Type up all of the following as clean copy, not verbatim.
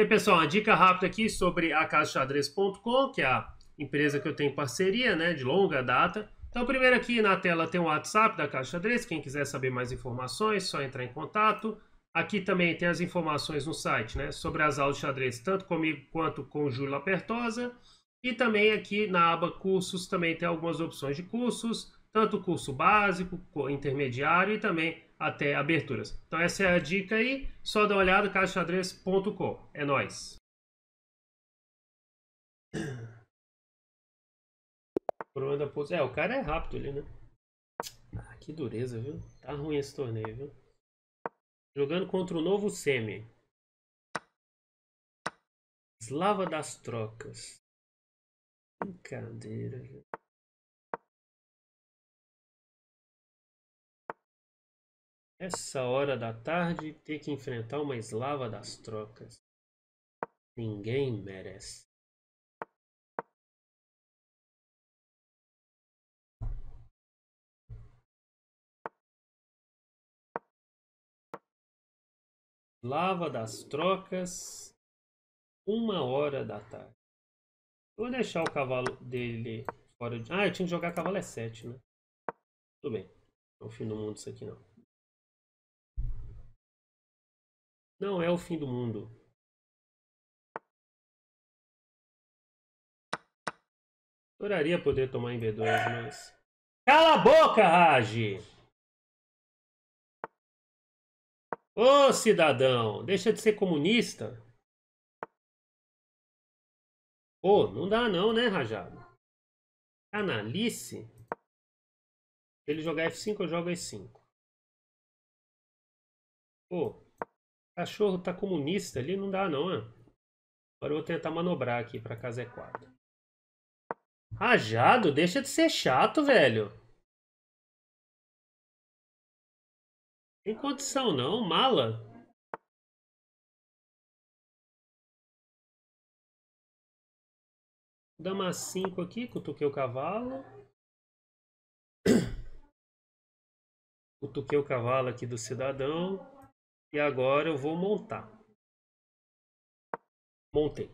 E aí, pessoal, uma dica rápida aqui sobre a casadoxadrez.com, que é a empresa que eu tenho parceria, né, de longa data. Então, primeiro aqui na tela tem o WhatsApp da Casa do Xadrez, quem quiser saber mais informações, é só entrar em contato. Aqui também tem as informações no site, né, sobre as aulas de xadrez, tanto comigo quanto com o Júlio Lapertosa. E também aqui na aba cursos também tem algumas opções de cursos, tanto curso básico, intermediário e também até aberturas. Então essa é a dica aí, só dá uma olhada, casadoxadrez.com. É nóis! É, o cara é rápido ali, né? Ah, que dureza, viu? Tá ruim esse torneio, viu? Jogando contra o novo Semi. Eslava das trocas. Brincadeira, viu? Essa hora da tarde, ter que enfrentar uma eslava das trocas. Ninguém merece. Eslava das trocas, 1h da tarde. Vou deixar o cavalo dele fora de... Ah, eu tinha que jogar cavalo E7, né? Tudo bem. Não é o fim do mundo isso aqui, não. Não é o fim do mundo. Adoraria poder tomar em B2, mas... Cala a boca, Rage! Ô, cidadão, deixa de ser comunista. Pô, não dá não, né, Rajado? Canalice. Se ele jogar F5, eu jogo E5. Pô, cachorro tá comunista ali, não dá não, né? Agora eu vou tentar manobrar aqui pra casa E4. Rajado, deixa de ser chato, velho. Tem condição não, mala. Dama A5 aqui, cutuquei o cavalo. Cutuquei o cavalo aqui do cidadão. E agora eu vou montar. Montei.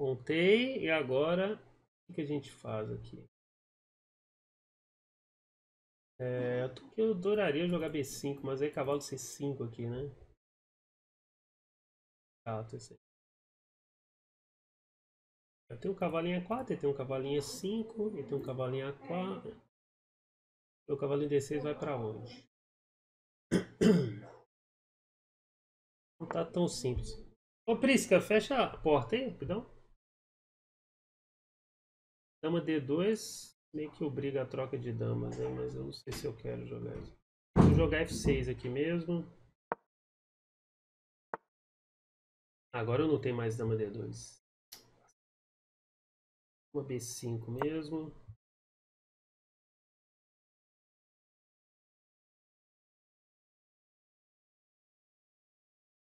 Montei e agora o que a gente faz aqui? É, eu adoraria jogar B5, mas aí cavalo C5 aqui, né? Ah, esse aí. Eu tenho um cavalinho A4, eu tenho um cavalinho E5, eu tenho um cavalinho A4. Meu cavalinho D6 vai pra onde? Não tá tão simples. Ô Prisca, fecha a porta aí, rapidão. Dama D2. Meio que obriga a troca de damas, né? Mas eu não sei se eu quero jogar isso. Vou jogar F6 aqui mesmo. Agora eu não tenho mais dama D2. Uma B5 mesmo.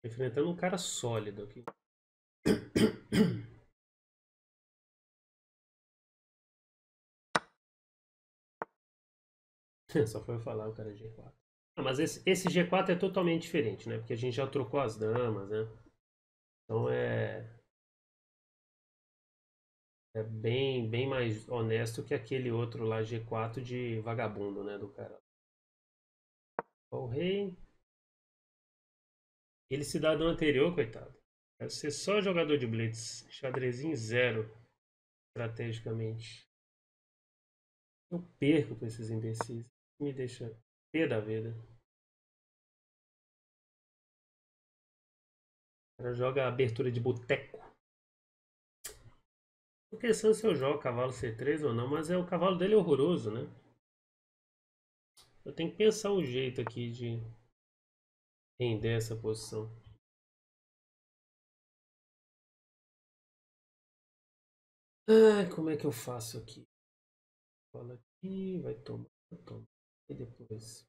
Enfrentando um cara sólido aqui. Só foi eu falar o cara G4. Ah, mas esse G4 é totalmente diferente, né? Porque a gente já trocou as damas, né? Então é bem mais honesto que aquele outro lá G4 de vagabundo, né? Do cara. O rei. Ele cidadão anterior, coitado. Deve ser só jogador de blitz. Xadrezinho zero. Estrategicamente. Eu perco pra esses imbecis. Me deixa pé da vida. O cara joga abertura de boteco. Não é questão se eu jogo cavalo C3 ou não, mas é o cavalo dele é horroroso, né? Eu tenho que pensar um jeito aqui de render essa posição. Ai, como é que eu faço aqui? Fala aqui, vai tomar, toma. E depois.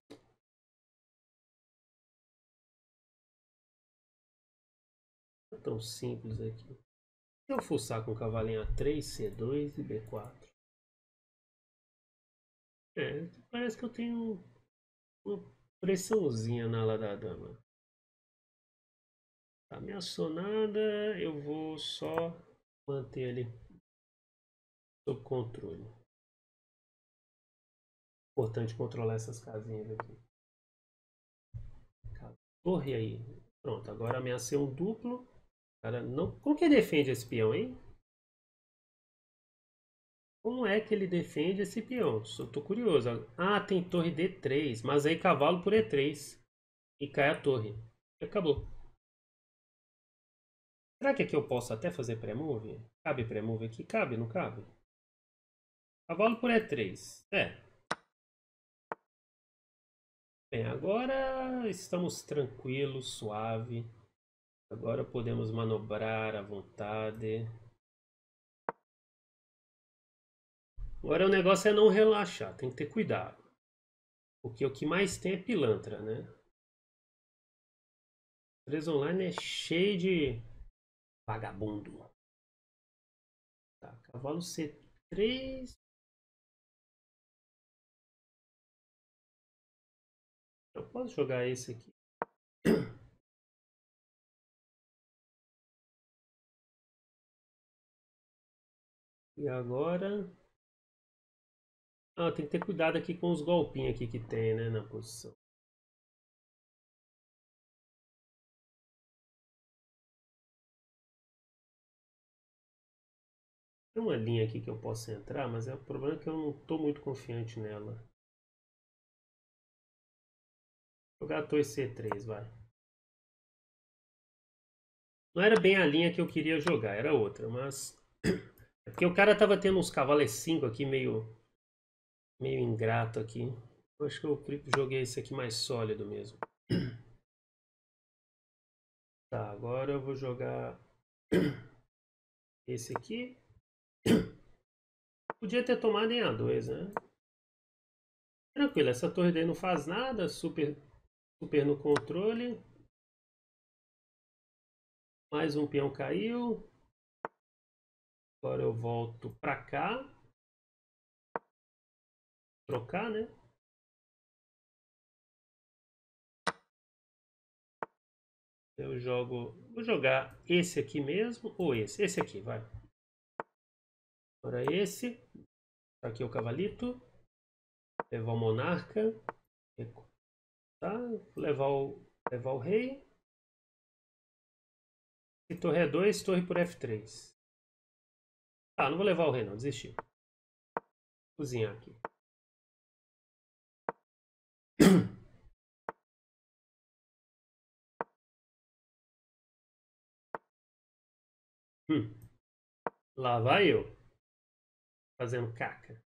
Não é tão simples aqui. Se eu fuçar com o cavalinho A3, C2 e B4. É, parece que eu tenho uma pressãozinha na ala da dama. ameaçou nada, eu vou só manter ele sob controle. Importante controlar essas casinhas aqui. Corre aí. Pronto, agora ameacei um duplo. Cara, não... Como que ele defende esse peão, hein? Como é que ele defende esse peão? Só tô curioso. Ah, tem torre D3, mas aí cavalo por E3. E cai a torre. E acabou. Será que aqui eu posso até fazer pré-move? Cabe pré-move aqui? Cabe, não cabe? Cavalo por E3. É. Bem, agora estamos tranquilos, suave. Agora podemos manobrar à vontade. Agora o negócio é não relaxar, tem que ter cuidado. Porque o que mais tem é pilantra, né? O xadrez online é cheio de vagabundo. Tá, cavalo C3. Eu posso jogar esse aqui. E agora... Ah, tem que ter cuidado aqui com os golpinhos aqui que tem, né, na posição. Tem uma linha aqui que eu posso entrar, mas é o problema que eu não estou muito confiante nela. Vou jogar a torre C3, vai. Não era bem a linha que eu queria jogar, era outra, mas... É porque o cara tava tendo uns cavalos E5 aqui, meio ingrato aqui. Eu acho que eu joguei esse aqui mais sólido mesmo. Tá, agora eu vou jogar esse aqui. Podia ter tomado em A2, né? Tranquilo, essa torre daí não faz nada, super no controle. Mais um peão caiu. Agora eu volto pra cá. Trocar, né? Eu jogo... Vou jogar esse aqui mesmo, ou esse? Esse aqui, vai. Agora esse. Aqui é o cavalito. Levar o monarca. Tá? Levar o rei. E torre E2, torre por F3. Ah, não vou levar o rei não, desisti. Cozinhar aqui. Lá vai eu. Fazendo caca.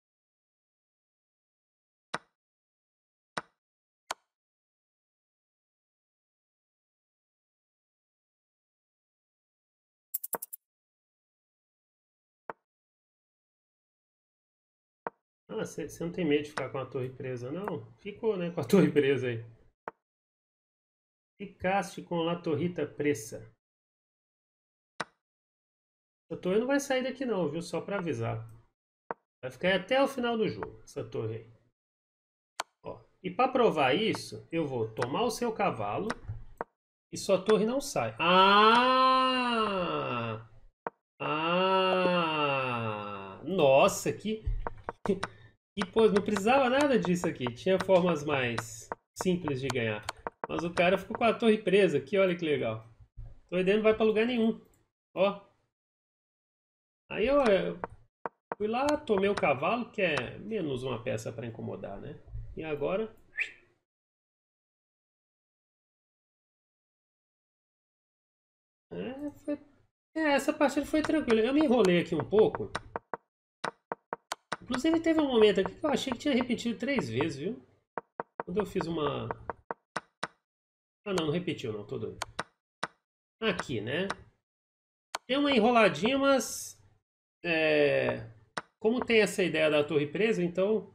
Ah, você não tem medo de ficar com a torre presa, não? Ficou, né? Com a torre presa aí. Ficaste com a torrita presa. Essa torre não vai sair daqui não, viu? Só pra avisar. Vai ficar aí até o final do jogo, essa torre aí. Ó, e pra provar isso, eu vou tomar o seu cavalo e sua torre não sai. Ah! Ah! Nossa, que... E, pô, não precisava nada disso aqui. Tinha formas mais simples de ganhar. Mas o cara ficou com a torre presa aqui. Olha que legal. Torre dele não vai pra lugar nenhum. Ó. Aí eu fui lá, tomei o cavalo, que é menos uma peça pra incomodar, né? E agora... É, foi... essa partida foi tranquila. Eu me enrolei aqui um pouco. Inclusive teve um momento aqui que eu achei que tinha repetido 3 vezes, viu? Quando eu fiz uma... Ah não, não repetiu não, tô doido. Aqui, né? Tem uma enroladinha, mas... É... Como tem essa ideia da torre presa, então...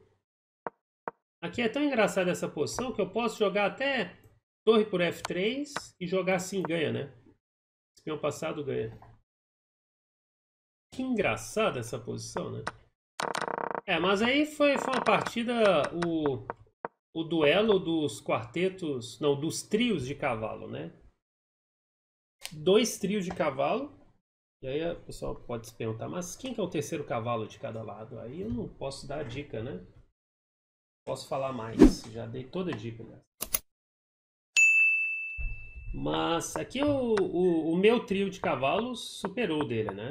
Aqui é tão engraçada essa posição que eu posso jogar até torre por F3 e jogar assim ganha, né? Espião passado ganha. Que engraçada essa posição, né? É, mas aí foi uma partida, o duelo dos quartetos, não, dos trios de cavalo, né? dois trios de cavalo. E aí o pessoal pode se perguntar, mas quem que é o terceiro cavalo de cada lado? Aí eu não posso dar a dica, né? Posso falar mais, já dei toda a dica, né? Mas aqui o meu trio de cavalos superou o dele, né?